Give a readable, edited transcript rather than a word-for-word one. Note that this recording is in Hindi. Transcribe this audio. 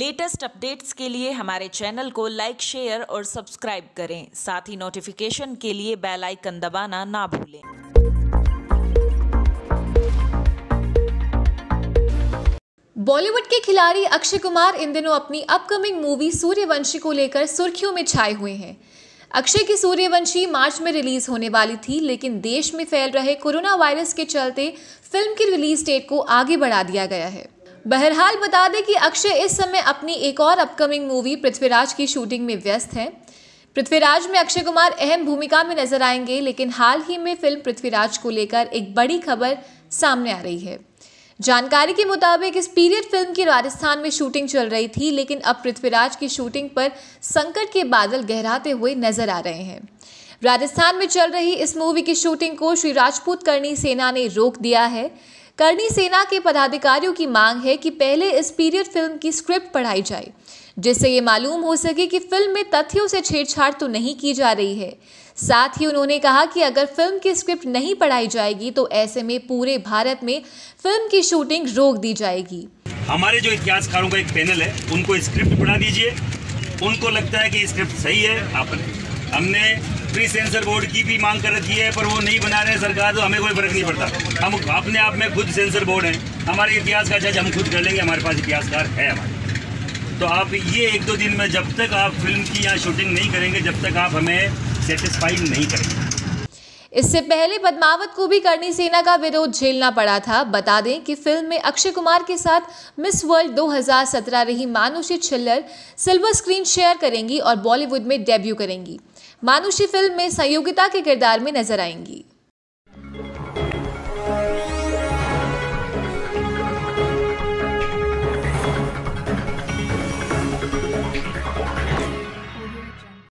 लेटेस्ट अपडेट्स के लिए हमारे चैनल को लाइक, शेयर और सब्सक्राइब करें। साथ ही नोटिफिकेशन के लिए बेल आइकन दबाना ना भूलें। बॉलीवुड के खिलाड़ी अक्षय कुमार इन दिनों अपनी अपकमिंग मूवी सूर्यवंशी को लेकर सुर्खियों में छाए हुए हैं। अक्षय की सूर्यवंशी मार्च में रिलीज होने वाली थी, लेकिन देश में फैल रहे कोरोना वायरस के चलते फिल्म की रिलीज डेट को आगे बढ़ा दिया गया है। बहरहाल बता दें कि अक्षय इस समय अपनी एक और अपकमिंग मूवी पृथ्वीराज की शूटिंग में व्यस्त हैं। पृथ्वीराज में अक्षय कुमार अहम भूमिका में नजर आएंगे, लेकिन हाल ही में फिल्म पृथ्वीराज को लेकर एक बड़ी खबर सामने आ रही है। जानकारी के मुताबिक इस पीरियड फिल्म की राजस्थान में शूटिंग चल रही थी, लेकिन अब पृथ्वीराज की शूटिंग पर संकट के बादल गहराते हुए नजर आ रहे हैं। राजस्थान में चल रही इस मूवी की शूटिंग को श्री राजपूत करणी सेना ने रोक दिया है। करणी सेना के पदाधिकारियों की मांग है कि पहले इस पीरियड फिल्म की स्क्रिप्ट पढ़ाई जाए, जिससे ये मालूम हो सके कि फिल्म में तथ्यों से छेड़छाड़ तो नहीं की जा रही है। साथ ही उन्होंने कहा कि अगर फिल्म की स्क्रिप्ट नहीं पढ़ाई जाएगी तो ऐसे में पूरे भारत में फिल्म की शूटिंग रोक दी जाएगी। हमारे जो इतिहासकारों का एक पैनल है, उनको स्क्रिप्ट पढ़ा दीजिए। उनको लगता है कि स्क्रिप्ट सही है, हमने प्री सेंसर बोर्ड की भी मांग कर रखी है, पर वो नहीं बना रहे सरकार, तो हमें कोई फर्क नहीं पड़ता। हम अपने आप में खुद सेंसर बोर्ड है, हमारे इतिहास का जज हम खुद कर लेंगे, हमारे पास इतिहासकार है हमारे। तो आप ये एक दो दिन में, जब तक आप फिल्म की यहाँ शूटिंग नहीं करेंगे, जब तक आप हमें सेटिस्फाइड नहीं करेंगे। इससे पहले पद्मावत को भी करणी सेना का विरोध झेलना पड़ा था। बता दें कि फिल्म में अक्षय कुमार के साथ मिस वर्ल्ड 2017 रही Manushi Chhillar silver screen share करेंगी और बॉलीवुड में डेब्यू करेंगी। मानुषी फिल्म में सहयोगिता के किरदार में नजर आएंगी।